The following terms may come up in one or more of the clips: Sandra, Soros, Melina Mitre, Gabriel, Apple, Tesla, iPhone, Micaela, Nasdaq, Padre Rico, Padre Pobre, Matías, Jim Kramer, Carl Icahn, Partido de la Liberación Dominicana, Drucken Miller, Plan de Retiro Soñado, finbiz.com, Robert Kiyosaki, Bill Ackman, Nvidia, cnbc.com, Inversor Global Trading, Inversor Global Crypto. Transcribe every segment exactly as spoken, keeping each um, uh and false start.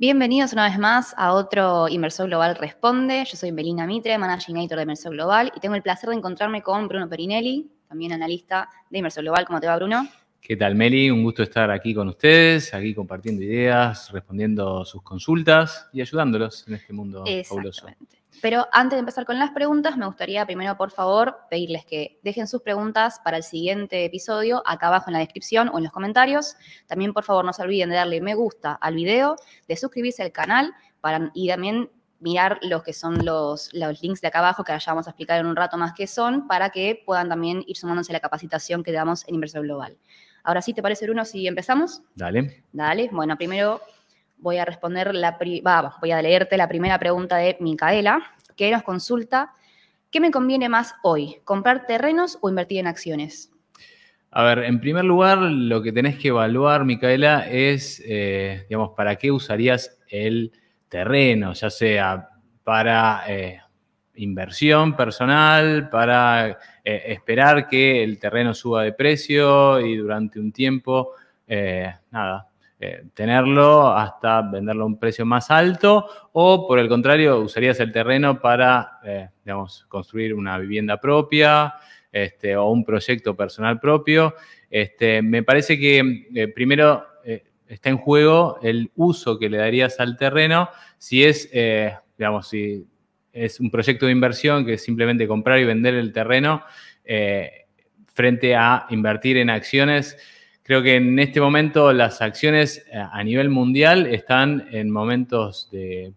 Bienvenidos una vez más a otro Inversor Global Responde. Yo soy Melina Mitre, Managing Editor de Inversor Global, y tengo el placer de encontrarme con Bruno Perinelli, también analista de Inversor Global. ¿Cómo te va, Bruno? ¿Qué tal, Meli? Un gusto estar aquí con ustedes, aquí compartiendo ideas, respondiendo sus consultas y ayudándolos en este mundo fabuloso. Pero antes de empezar con las preguntas, me gustaría primero, por favor, pedirles que dejen sus preguntas para el siguiente episodio acá abajo en la descripción o en los comentarios. También, por favor, no se olviden de darle me gusta al video, de suscribirse al canal para, y también mirar los que son los, los links de acá abajo, que ahora ya vamos a explicar en un rato más qué son, para que puedan también ir sumándose a la capacitación que damos en Inversor Global. Ahora sí, ¿te parece, Bruno, si empezamos? Dale. Dale. Bueno, primero voy a responder la... Pri bah, voy a leerte la primera pregunta de Micaela, que nos consulta: ¿qué me conviene más hoy, comprar terrenos o invertir en acciones? A ver, en primer lugar, lo que tenés que evaluar, Micaela, es, eh, digamos, ¿para qué usarías el terreno? Ya sea para... Eh, inversión personal, para eh, esperar que el terreno suba de precio y durante un tiempo, eh, nada, eh, tenerlo hasta venderlo a un precio más alto, o por el contrario, usarías el terreno para, eh, digamos, construir una vivienda propia este, o un proyecto personal propio. Este, me parece que eh, primero eh, está en juego el uso que le darías al terreno, si es, eh, digamos, si... es un proyecto de inversión que es simplemente comprar y vender el terreno eh, frente a invertir en acciones. Creo que en este momento las acciones a nivel mundial están en momentos de,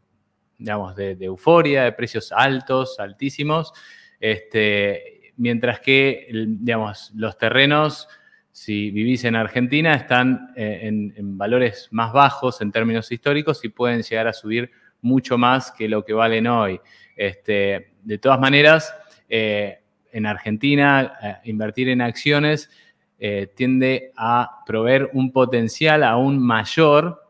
digamos, de, de euforia, de precios altos, altísimos. Este, mientras que, digamos, los terrenos, si vivís en Argentina, están en, en valores más bajos en términos históricos y pueden llegar a subir mucho más que lo que valen hoy. Este, de todas maneras, eh, en Argentina, eh, invertir en acciones eh, tiende a proveer un potencial aún mayor,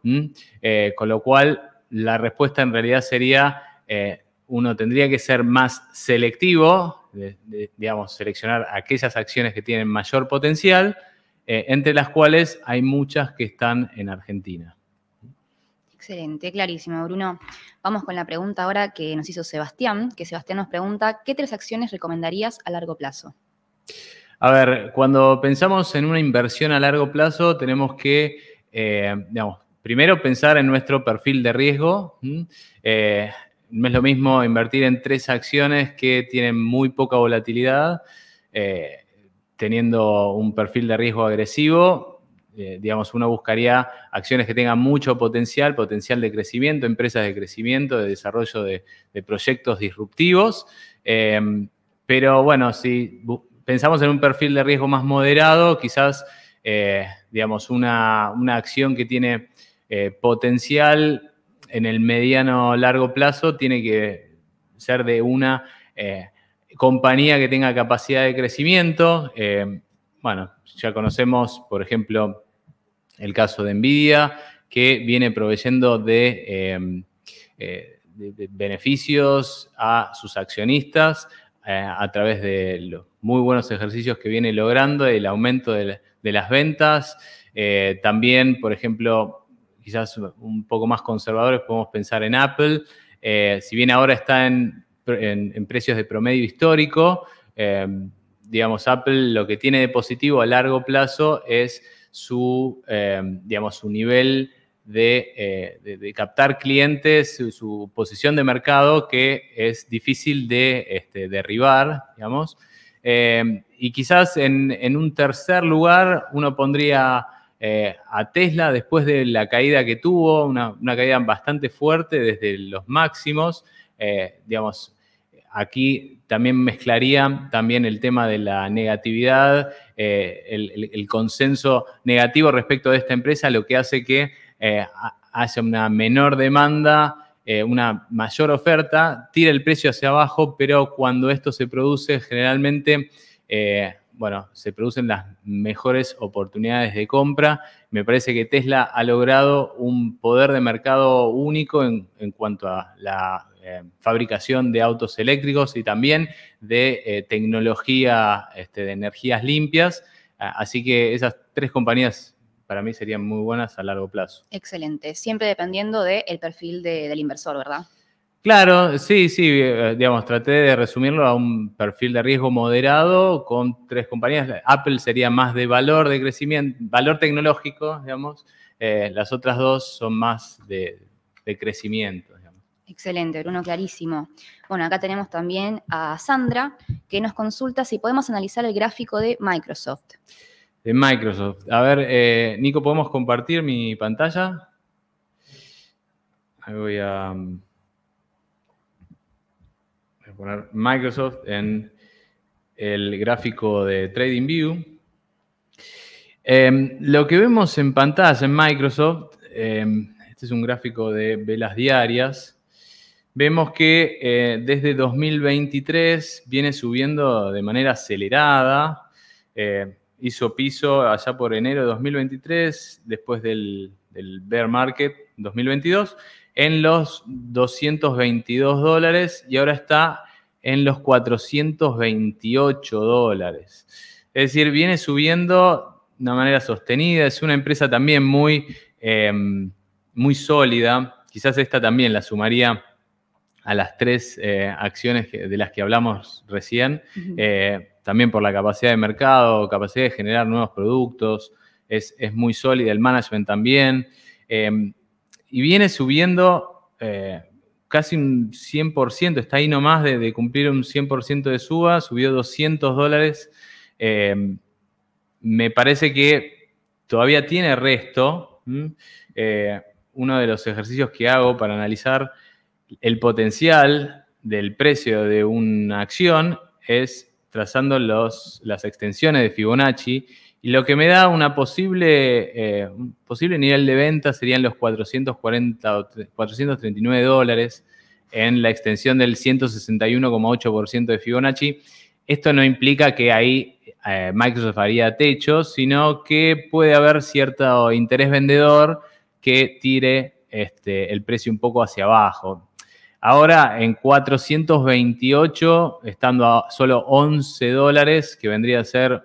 eh, con lo cual la respuesta en realidad sería, eh, uno tendría que ser más selectivo, de, de, digamos, seleccionar aquellas acciones que tienen mayor potencial, eh, entre las cuales hay muchas que están en Argentina. Excelente, clarísimo, Bruno. Vamos con la pregunta ahora que nos hizo Sebastián, que Sebastián nos pregunta: ¿qué tres acciones recomendarías a largo plazo? A ver, cuando pensamos en una inversión a largo plazo tenemos que, eh, digamos, primero pensar en nuestro perfil de riesgo. Eh, no es lo mismo invertir en tres acciones que tienen muy poca volatilidad, eh, teniendo un perfil de riesgo agresivo. Eh, digamos, uno buscaría acciones que tengan mucho potencial, potencial de crecimiento, empresas de crecimiento, de desarrollo de, de proyectos disruptivos. Eh, pero, bueno, si pensamos en un perfil de riesgo más moderado, quizás, eh, digamos, una, una acción que tiene eh, potencial en el mediano o largo plazo tiene que ser de una eh, compañía que tenga capacidad de crecimiento. eh, Bueno, ya conocemos, por ejemplo, el caso de Nvidia, que viene proveyendo de, eh, eh, de, de beneficios a sus accionistas eh, a través de los muy buenos ejercicios que viene logrando, el aumento de, la, de las ventas. Eh, también, por ejemplo, quizás un poco más conservadores, podemos pensar en Apple. Eh, si bien ahora está en, en, en precios de promedio histórico, eh, digamos, Apple lo que tiene de positivo a largo plazo es su, eh, digamos, su nivel de, eh, de, de captar clientes, su, su posición de mercado, que es difícil de este, derribar, digamos. Eh, y quizás en, en un tercer lugar uno pondría eh, a Tesla, después de la caída que tuvo, una, una caída bastante fuerte desde los máximos, eh, digamos. Aquí también mezclaría también el tema de la negatividad, eh, el, el, el consenso negativo respecto de esta empresa, lo que hace que eh, haya una menor demanda, eh, una mayor oferta, tira el precio hacia abajo, pero cuando esto se produce, generalmente, eh, bueno, se producen las mejores oportunidades de compra. Me parece que Tesla ha logrado un poder de mercado único en, en cuanto a la Eh, fabricación de autos eléctricos y también de eh, tecnología este, de energías limpias. Así que esas tres compañías para mí serían muy buenas a largo plazo. Excelente. Siempre dependiendo del perfil de, del inversor, ¿verdad? Claro, sí, sí. Digamos, traté de resumirlo a un perfil de riesgo moderado con tres compañías. Apple sería más de valor de crecimiento, valor tecnológico, digamos. Eh, las otras dos son más de, de crecimiento, digamos. Excelente, Bruno, clarísimo. Bueno, acá tenemos también a Sandra, que nos consulta si podemos analizar el gráfico de Microsoft. De Microsoft. A ver, eh, Nico, ¿podemos compartir mi pantalla? Ahí voy a, voy a poner Microsoft en el gráfico de TradingView. Eh, lo que vemos en pantalla en Microsoft, eh, este es un gráfico de velas diarias. Vemos que eh, desde dos mil veintitrés viene subiendo de manera acelerada. Eh, hizo piso allá por enero de dos mil veintitrés, después del, del bear market dos mil veintidós, en los doscientos veintidós dólares y ahora está en los cuatrocientos veintiocho dólares. Es decir, viene subiendo de una manera sostenida. Es una empresa también muy, eh, muy sólida. Quizás esta también la sumaría a las tres eh, acciones que, de las que hablamos recién, eh, también por la capacidad de mercado, capacidad de generar nuevos productos, es, es muy sólida, el management también, eh, y viene subiendo eh, casi un cien por ciento, está ahí nomás de, de cumplir un cien por ciento de suba, subió doscientos dólares, eh, me parece que todavía tiene resto. Eh, uno de los ejercicios que hago para analizar el potencial del precio de una acción es trazando los, las extensiones de Fibonacci y lo que me da una posible, eh, un posible nivel de venta serían los cuatrocientos cuarenta, cuatrocientos treinta y nueve dólares en la extensión del ciento sesenta y uno coma ocho por ciento de Fibonacci. Esto no implica que ahí eh, Microsoft haría techo, sino que puede haber cierto interés vendedor que tire este, el precio un poco hacia abajo. Ahora en cuatrocientos veintiocho, estando a solo once dólares, que vendría a ser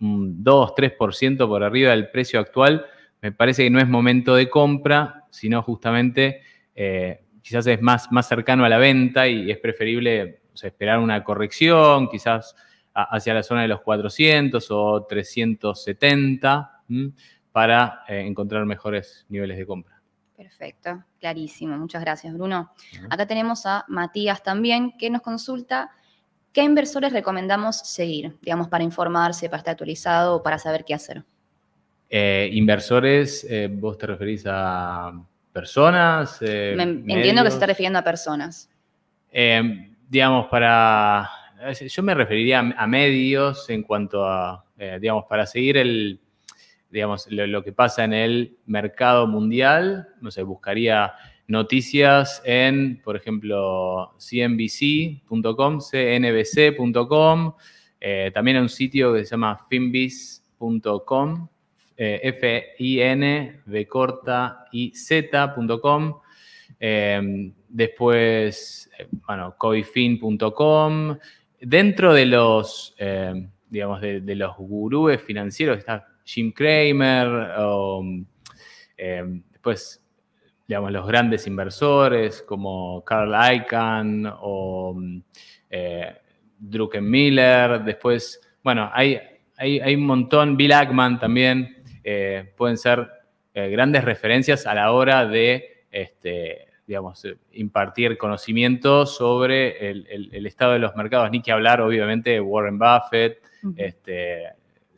un dos, tres por ciento por arriba del precio actual, me parece que no es momento de compra, sino justamente eh, quizás es más, más cercano a la venta y es preferible, o sea, esperar una corrección, quizás a, hacia la zona de los cuatrocientos o trescientos setenta ¿m? para eh, encontrar mejores niveles de compra. Perfecto, clarísimo. Muchas gracias, Bruno. Acá tenemos a Matías también, que nos consulta qué inversores recomendamos seguir, digamos, para informarse, para estar actualizado o para saber qué hacer. Eh, inversores, eh, ¿vos te referís a personas? Eh, Me, entiendo que se está refiriendo a personas. Eh, digamos, para... Yo me referiría a, a medios en cuanto a, eh, digamos, para seguir el... digamos, lo, lo que pasa en el mercado mundial, no sé, buscaría noticias en, por ejemplo, c n b c punto com, c n b c punto com, eh, también hay un sitio que se llama finbiz punto com, eh, f i n b corta i z punto com, eh, después, bueno, coifin punto com, dentro de los, eh, digamos, de, de los gurúes financieros está Jim Kramer, o, eh, después, digamos, los grandes inversores como Carl Icahn o eh, Drucken Miller. Después, bueno, hay, hay, hay un montón, Bill Ackman también, eh, pueden ser eh, grandes referencias a la hora de, este, digamos, impartir conocimiento sobre el, el, el estado de los mercados. Ni que hablar, obviamente, de Warren Buffett, uh-huh. este...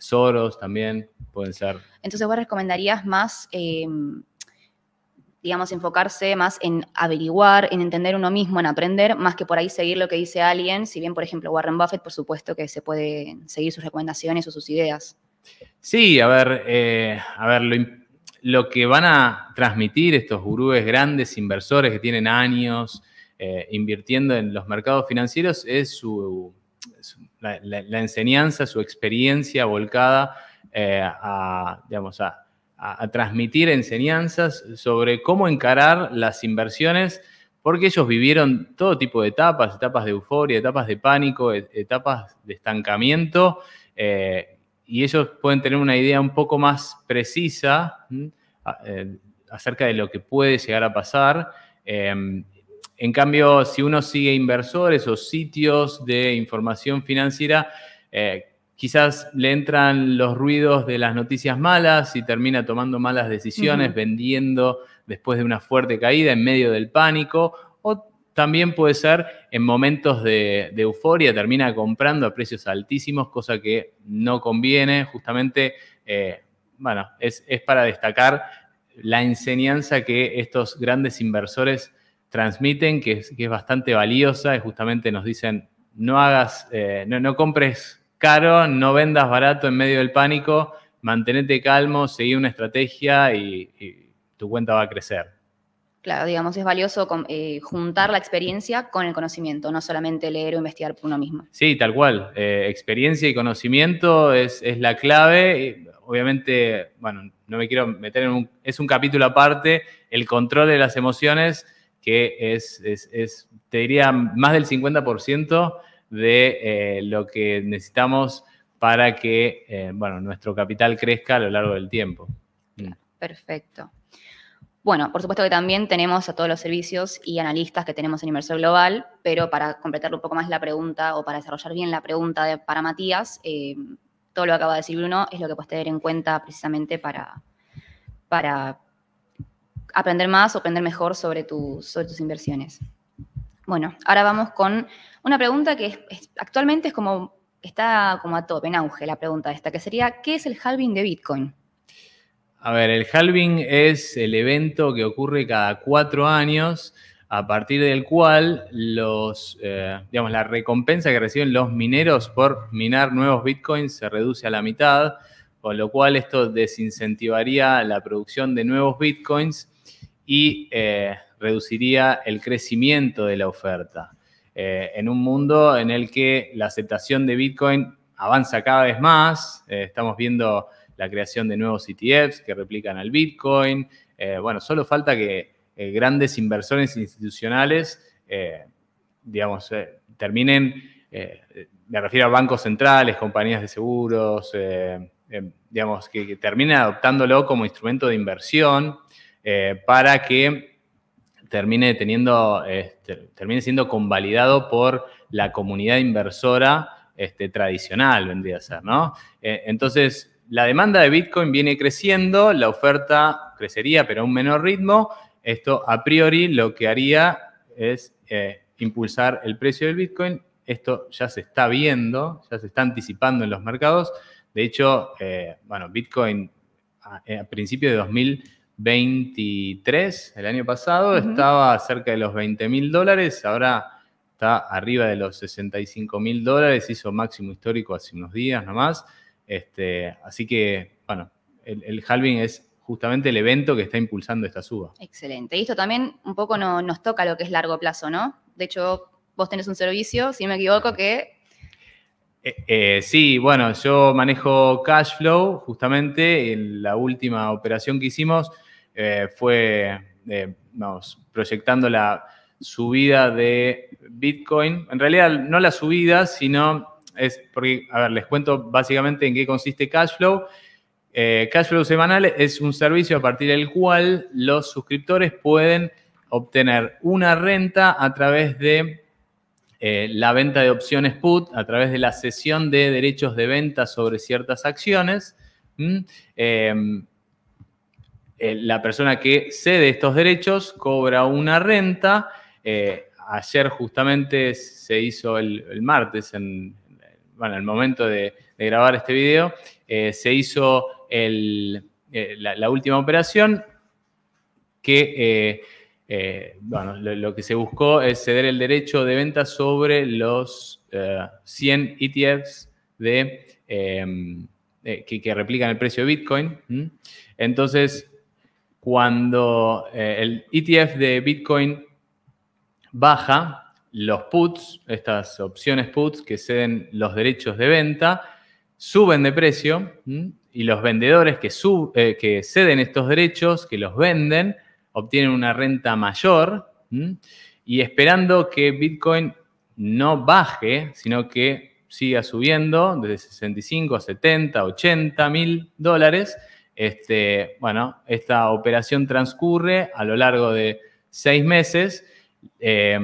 Soros también pueden ser. Entonces, ¿vos recomendarías más, eh, digamos, enfocarse más en averiguar, en entender uno mismo, en aprender, más que por ahí seguir lo que dice alguien? Si bien, por ejemplo, Warren Buffett, por supuesto que se puede seguir sus recomendaciones o sus ideas. Sí, a ver, eh, a ver lo, lo que van a transmitir estos gurúes grandes inversores que tienen años eh, invirtiendo en los mercados financieros es su... La, la, la enseñanza, su experiencia volcada eh, a, digamos, a, a, a transmitir enseñanzas sobre cómo encarar las inversiones, porque ellos vivieron todo tipo de etapas, etapas de euforia, etapas de pánico, etapas de estancamiento, eh, y ellos pueden tener una idea un poco más precisa eh, acerca de lo que puede llegar a pasar. Eh, en cambio, si uno sigue inversores o sitios de información financiera, eh, quizás le entran los ruidos de las noticias malas y termina tomando malas decisiones, uh-huh. vendiendo después de una fuerte caída en medio del pánico, o también puede ser en momentos de, de euforia, termina comprando a precios altísimos, cosa que no conviene. Justamente, eh, bueno, es, es para destacar la enseñanza que estos grandes inversores transmiten, que es, que es bastante valiosa, y justamente nos dicen, no hagas, eh, no, no compres caro, no vendas barato en medio del pánico, mantenete calmo, seguí una estrategia y, y tu cuenta va a crecer. Claro, digamos, es valioso eh, juntar la experiencia con el conocimiento, no solamente leer o investigar por uno mismo. Sí, tal cual. Eh, experiencia y conocimiento es, es la clave. Obviamente, bueno, no me quiero meter en un... Es un capítulo aparte, el control de las emociones, que es, es, es te diría, más del cincuenta por ciento de eh, lo que necesitamos para que, eh, bueno, nuestro capital crezca a lo largo del tiempo. Claro, mm. Perfecto. Bueno, por supuesto que también tenemos a todos los servicios y analistas que tenemos en Inversor Global, pero para completar un poco más la pregunta o para desarrollar bien la pregunta de, para Matías, eh, todo lo que acaba de decir Bruno es lo que puedes tener en cuenta precisamente para, para aprender más o aprender mejor sobre, tu, sobre tus inversiones. Bueno, ahora vamos con una pregunta que es, es, actualmente es como, está como a tope, en auge la pregunta esta, que sería, ¿qué es el halving de Bitcoin? A ver, el halving es el evento que ocurre cada cuatro años, a partir del cual los, eh, digamos, la recompensa que reciben los mineros por minar nuevos bitcoins se reduce a la mitad, con lo cual esto desincentivaría la producción de nuevos bitcoins y eh, reduciría el crecimiento de la oferta. Eh, en un mundo en el que la aceptación de bitcoin avanza cada vez más, eh, estamos viendo la creación de nuevos E T Fs que replican al Bitcoin. Eh, bueno, solo falta que eh, grandes inversores institucionales, eh, digamos, eh, terminen, eh, me refiero a bancos centrales, compañías de seguros, eh, eh, digamos, que, que terminen adoptándolo como instrumento de inversión eh, para que termine, teniendo, eh, ter, termine siendo convalidado por la comunidad inversora este, tradicional, vendría a ser, ¿no? Eh, entonces, la demanda de Bitcoin viene creciendo, la oferta crecería, pero a un menor ritmo. Esto, a priori, lo que haría es eh, impulsar el precio del Bitcoin. Esto ya se está viendo, ya se está anticipando en los mercados. De hecho, eh, bueno, Bitcoin a, a principios de dos mil veintitrés, el año pasado, uh-huh. estaba cerca de los veinte mil dólares. Ahora está arriba de los sesenta y cinco mil dólares. Hizo máximo histórico hace unos días nomás. Este, así que, bueno, el, el halving es justamente el evento que está impulsando esta suba. Excelente. Y esto también un poco no, nos toca lo que es largo plazo, ¿no? De hecho, vos tenés un servicio, si no me equivoco, que... Eh, eh, sí, bueno, yo manejo Cashflow, justamente. En la última operación que hicimos eh, fue, eh, vamos, proyectando la subida de Bitcoin. En realidad, no la subida, sino... Es porque, a ver, les cuento básicamente en qué consiste Cashflow. Eh, Cashflow semanal es un servicio a partir del cual los suscriptores pueden obtener una renta a través de eh, la venta de opciones put, a través de la cesión de derechos de venta sobre ciertas acciones. ¿Mm? Eh, eh, la persona que cede estos derechos cobra una renta. Eh, ayer justamente se hizo el, el martes en... Bueno, al momento de, de grabar este video, eh, se hizo el, eh, la, la última operación que, eh, eh, bueno, lo, lo que se buscó es ceder el derecho de venta sobre los eh, cien E T Fs de, eh, eh, que, que replican el precio de Bitcoin. ¿Mm? Entonces, cuando eh, el E T F de Bitcoin baja, los puts, estas opciones puts que ceden los derechos de venta, suben de precio, ¿m? Y los vendedores que, sub, eh, que ceden estos derechos, que los venden, obtienen una renta mayor, ¿m? Y esperando que Bitcoin no baje, sino que siga subiendo desde sesenta y cinco a setenta, ochenta mil dólares, este, bueno, esta operación transcurre a lo largo de seis meses. Eh,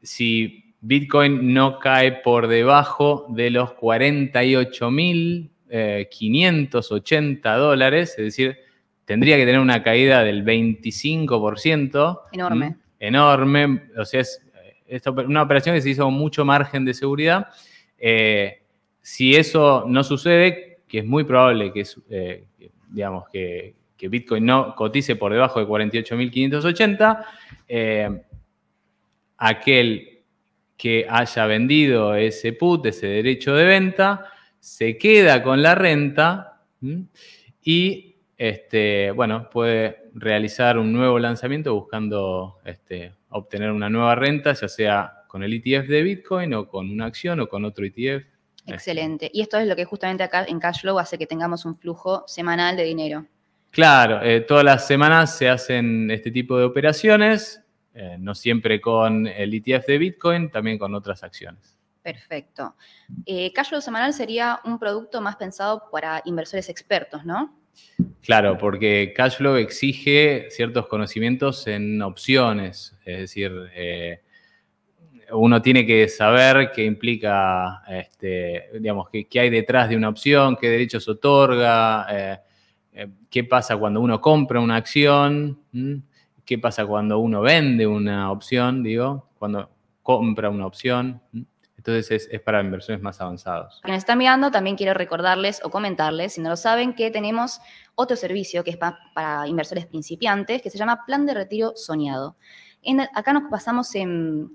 si Bitcoin no cae por debajo de los cuarenta y ocho mil quinientos ochenta dólares, es decir, tendría que tener una caída del veinticinco por ciento. Enorme. Enorme. O sea, es una operación que se hizo con mucho margen de seguridad. Eh, si eso no sucede, que es muy probable que, eh, digamos, que, que Bitcoin no cotice por debajo de cuarenta y ocho mil quinientos ochenta, eh, aquel que haya vendido ese put, ese derecho de venta, se queda con la renta y, este, bueno, puede realizar un nuevo lanzamiento buscando este, obtener una nueva renta, ya sea con el E T F de Bitcoin o con una acción o con otro E T F. Excelente. Y esto es lo que justamente acá en Cashflow hace que tengamos un flujo semanal de dinero. Claro. Eh, todas las semanas se hacen este tipo de operaciones, eh, no siempre con el E T F de Bitcoin, también con otras acciones. Perfecto. Eh, Cashflow semanal sería un producto más pensado para inversores expertos, ¿no? Claro, porque Cashflow exige ciertos conocimientos en opciones. Es decir, eh, uno tiene que saber qué implica, este, digamos, qué, qué hay detrás de una opción, qué derechos otorga, eh, eh, qué pasa cuando uno compra una acción, ¿m? qué pasa cuando uno vende una opción, digo, cuando compra una opción, ¿m? Entonces, es, es para inversores más avanzados. Quienes están mirando, también quiero recordarles o comentarles, si no lo saben, que tenemos otro servicio que es pa, para inversores principiantes, que se llama Plan de Retiro Soñado. En, acá nos basamos en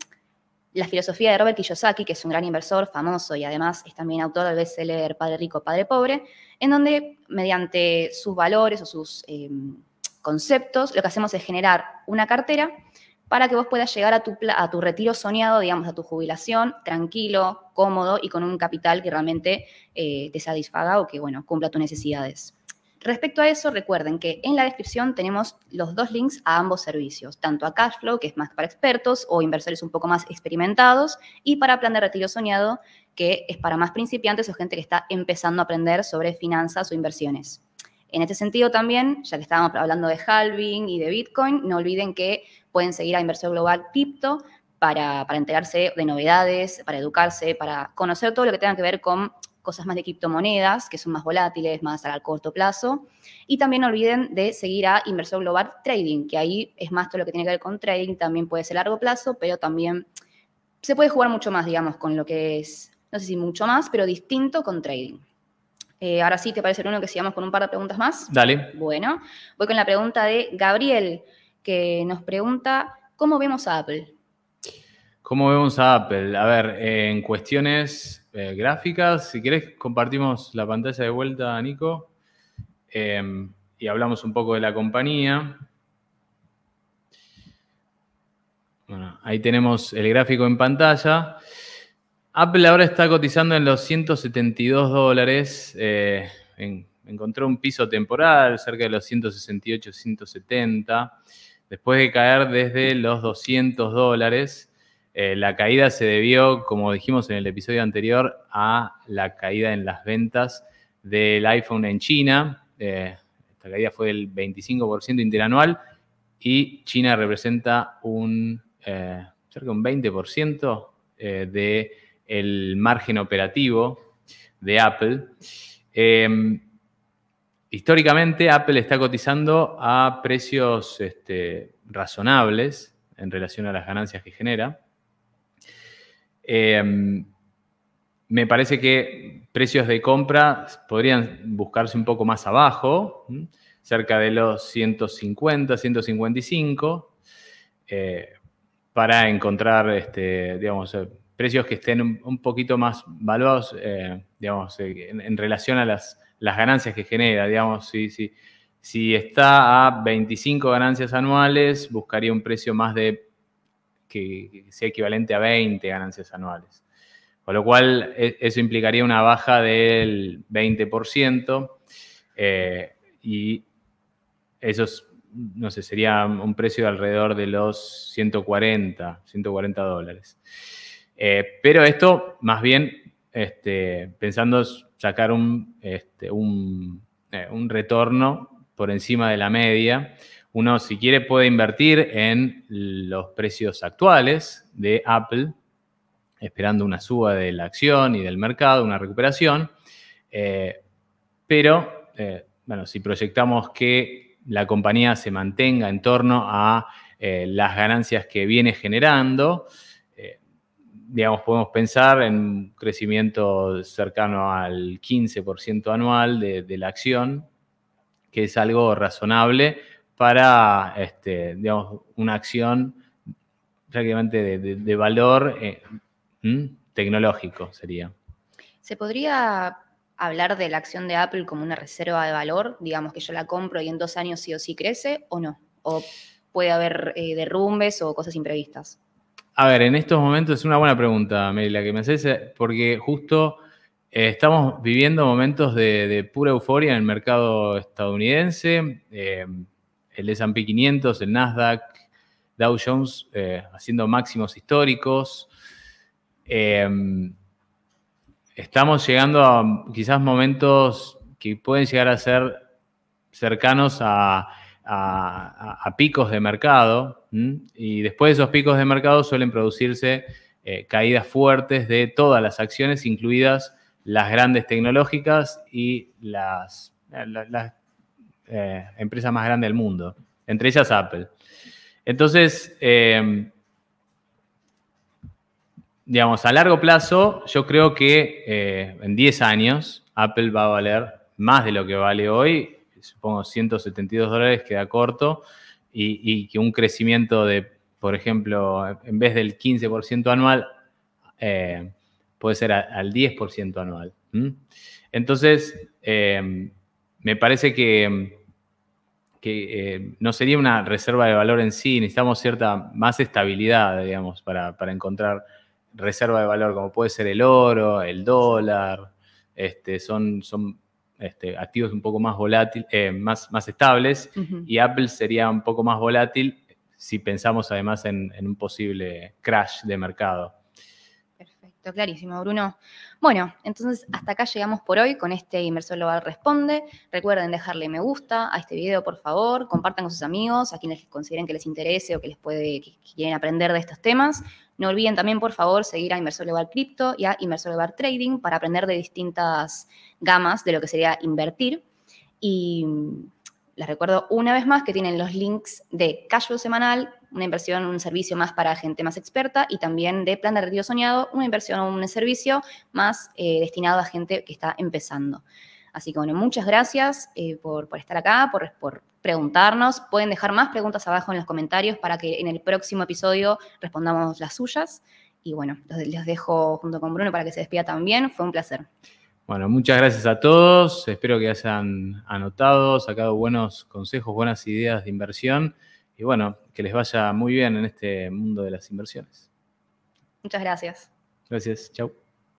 la filosofía de Robert Kiyosaki, que es un gran inversor famoso y además es también autor del bestseller Padre Rico, Padre Pobre, en donde mediante sus valores o sus eh, conceptos, lo que hacemos es generar una cartera para que vos puedas llegar a tu, a tu retiro soñado, digamos, a tu jubilación, tranquilo, cómodo y con un capital que realmente eh, te satisfaga o que, bueno, cumpla tus necesidades. Respecto a eso, recuerden que en la descripción tenemos los dos links a ambos servicios, tanto a Cashflow, que es más para expertos o inversores un poco más experimentados, y para Plan de Retiro Soñado, que es para más principiantes o gente que está empezando a aprender sobre finanzas o inversiones. En este sentido también, ya que estábamos hablando de halving y de Bitcoin, no olviden que pueden seguir a Inversor Global Crypto para, para enterarse de novedades, para educarse, para conocer todo lo que tenga que ver con cosas más de criptomonedas, que son más volátiles, más a corto plazo. Y también no olviden de seguir a Inversor Global Trading, que ahí es más todo lo que tiene que ver con trading, también puede ser a largo plazo, pero también se puede jugar mucho más, digamos, con lo que es, no sé si mucho más, pero distinto con trading. Eh, ahora sí, ¿te parece, Bruno, que sigamos con un par de preguntas más? Dale. Bueno, voy con la pregunta de Gabriel, que nos pregunta, ¿cómo vemos a Apple? ¿Cómo vemos a Apple? A ver, eh, en cuestiones eh, gráficas, si querés compartimos la pantalla de vuelta, Nico, eh, y hablamos un poco de la compañía. Bueno, ahí tenemos el gráfico en pantalla. Apple ahora está cotizando en los ciento setenta y dos dólares. Eh, en, encontró un piso temporal cerca de los ciento sesenta y ocho, ciento setenta. Después de caer desde los doscientos dólares, eh, la caída se debió, como dijimos en el episodio anterior, a la caída en las ventas del iPhone en China. Eh, esta caída fue del veinticinco por ciento interanual y China representa un, eh, cerca de un veinte por ciento eh, de... el margen operativo de Apple. Eh, históricamente, Apple está cotizando a precios este, razonables en relación a las ganancias que genera. Eh, me parece que precios de compra podrían buscarse un poco más abajo, ¿sí? Cerca de los ciento cincuenta, ciento cincuenta y cinco, eh, para encontrar, este, digamos, precios que estén un poquito más valuados, eh, digamos, eh, en, en relación a las, las ganancias que genera. Digamos, si, si, si está a veinticinco ganancias anuales, buscaría un precio más de que sea equivalente a veinte ganancias anuales. Con lo cual, e, eso implicaría una baja del veinte por ciento eh, y eso es, no sé, sería un precio de alrededor de los ciento cuarenta, ciento cuarenta dólares. Eh, pero esto, más bien, este, pensando sacar un, este, un, eh, un retorno por encima de la media. Uno, si quiere, puede invertir en los precios actuales de Apple, esperando una suba de la acción y del mercado, una recuperación. Eh, pero, eh, bueno, si proyectamos que la compañía se mantenga en torno a eh, las ganancias que viene generando, eh, digamos, podemos pensar en un crecimiento cercano al quince por ciento anual de, de la acción, que es algo razonable para, este, digamos, una acción prácticamente de, de, de valor eh, tecnológico sería. ¿Se podría hablar de la acción de Apple como una reserva de valor? Digamos que yo la compro y en dos años sí o sí crece, ¿o no? ¿O puede haber eh, derrumbes o cosas imprevistas? A ver, en estos momentos es una buena pregunta, Meli, la que me haces, porque justo eh, estamos viviendo momentos de, de pura euforia en el mercado estadounidense, eh, el ese and pe quinientos, el Nasdaq, Dow Jones, eh, haciendo máximos históricos. Eh, estamos llegando a quizás momentos que pueden llegar a ser cercanos a, a, a picos de mercado. ¿Mm? Y después de esos picos de mercado suelen producirse eh, caídas fuertes de todas las acciones, incluidas las grandes tecnológicas y las... las, las Eh, empresa más grande del mundo, entre ellas Apple. Entonces, eh, digamos, a largo plazo, yo creo que eh, en diez años Apple va a valer más de lo que vale hoy, supongo ciento setenta y dos dólares queda corto, y, y que un crecimiento de, por ejemplo, en vez del quince por ciento anual, eh, puede ser a, al diez por ciento anual. ¿Mm? Entonces, eh, me parece que, que eh, no sería una reserva de valor en sí. Necesitamos cierta más estabilidad, digamos, para, para encontrar reserva de valor, como puede ser el oro, el dólar. Este, son son este, activos un poco más volátiles, eh, más, más estables. Uh-huh. Y Apple sería un poco más volátil si pensamos además en, en un posible crash de mercado. Clarísimo, Bruno. Bueno, entonces hasta acá llegamos por hoy con este Inversor Global Responde. Recuerden dejarle me gusta a este video, por favor. Compartan con sus amigos, a quienes consideren que les interese o que les puede, que quieren aprender de estos temas. No olviden también, por favor, seguir a Inversor Global Crypto y a Inversor Global Trading para aprender de distintas gamas de lo que sería invertir. Y les recuerdo una vez más que tienen los links de Cashflow semanal, una inversión, un servicio más para gente más experta, y también de Plan de Retiro Soñado, una inversión o un servicio más eh, destinado a gente que está empezando. Así que, bueno, muchas gracias eh, por, por estar acá, por, por preguntarnos. Pueden dejar más preguntas abajo en los comentarios para que en el próximo episodio respondamos las suyas. Y, bueno, los, los dejo junto con Bruno para que se despida también. Fue un placer. Bueno, muchas gracias a todos. Espero que hayan anotado, sacado buenos consejos, buenas ideas de inversión. Y bueno, que les vaya muy bien en este mundo de las inversiones. Muchas gracias. Gracias. Chau.